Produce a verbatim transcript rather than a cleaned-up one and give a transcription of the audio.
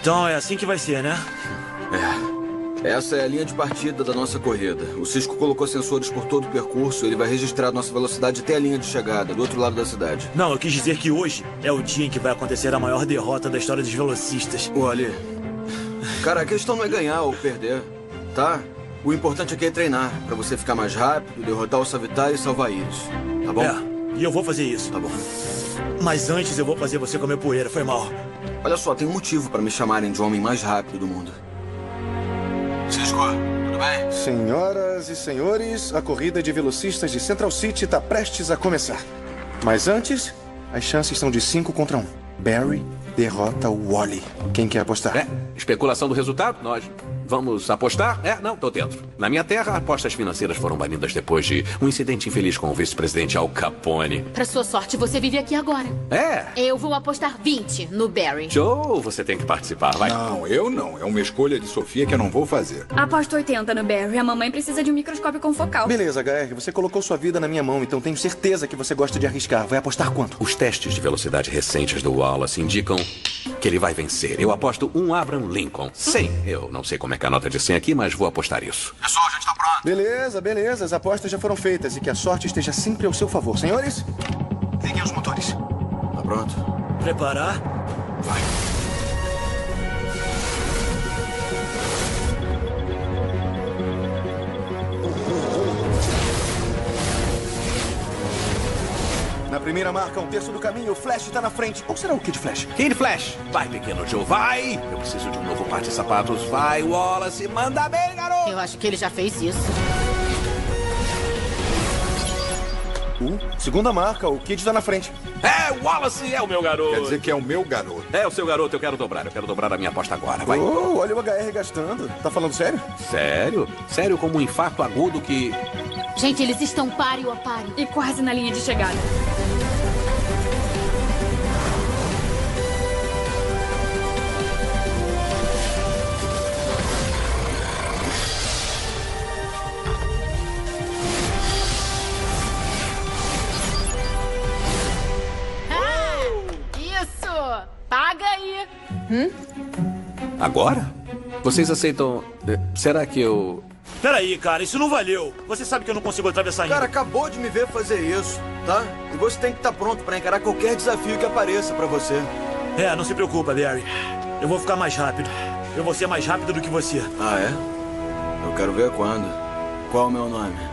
Então é assim que vai ser, né? É. Essa é a linha de partida da nossa corrida. O Cisco colocou sensores por todo o percurso. Ele vai registrar nossa velocidade até a linha de chegada, do outro lado da cidade. Não, eu quis dizer que hoje é o dia em que vai acontecer a maior derrota da história dos velocistas. Olha, cara, a questão não é ganhar ou perder, tá? O importante aqui é treinar, pra você ficar mais rápido, derrotar o Savitar e salvar eles. Tá bom? É. E eu vou fazer isso. Tá bom. Mas antes eu vou fazer você comer poeira, foi mal. Olha só, tem um motivo pra me chamarem de homem mais rápido do mundo. Cisco, tudo bem? Senhoras e senhores, a corrida de velocistas de Central City tá prestes a começar. Mas antes, as chances são de cinco contra um. Barry derrota o Wally. Quem quer apostar? É, especulação do resultado, nós... Vamos apostar? É, não, tô dentro. Na minha terra, apostas financeiras foram banidas depois de um incidente infeliz com o vice-presidente Al Capone. Pra sua sorte, você vive aqui agora. É. Eu vou apostar vinte no Barry. Joe, você tem que participar, vai. Não, eu não. É uma escolha de Sofia que eu não vou fazer. Aposto oitenta no Barry. A mamãe precisa de um microscópio confocal. Beleza, H R. Você colocou sua vida na minha mão, então tenho certeza que você gosta de arriscar. Vai apostar quanto? Os testes de velocidade recentes do Wallace indicam que ele vai vencer. Eu aposto um Abraham Lincoln. Sim, eu não sei como é que a nota de cem aqui, mas vou apostar isso. Pessoal, a gente tá pronto. Beleza, beleza. As apostas já foram feitas e que a sorte esteja sempre ao seu favor. Senhores, liguem os motores. Tá pronto? Preparar? Vai. Na primeira marca, um terço do caminho, o Flash tá na frente. Ou será o Kid Flash? Kid Flash! Vai, pequeno Joe, vai! Eu preciso de um novo par de sapatos. Vai, Wallace, manda bem, garoto! Eu acho que ele já fez isso. Uh, segunda marca, o Kid tá na frente. É, Wallace é o meu garoto! Quer dizer que é o meu garoto. É o seu garoto, eu quero dobrar. Eu quero dobrar a minha aposta agora, vai. Oh, olha o H R gastando. Tá falando sério? Sério? Sério como um infarto agudo que... Gente, eles estão páreo a páreo e quase na linha de chegada. Ah, isso! Paga aí! Hum? Agora? Vocês aceitam... Será que eu... Peraí, cara, isso não valeu. Você sabe que eu não consigo atravessar ainda. Cara, acabou de me ver fazer isso, tá? E você tem que estar pronto pra encarar qualquer desafio que apareça pra você. É, não se preocupa, Barry. Eu vou ficar mais rápido. Eu vou ser mais rápido do que você. Ah, é? Eu quero ver quando. Qual o meu nome?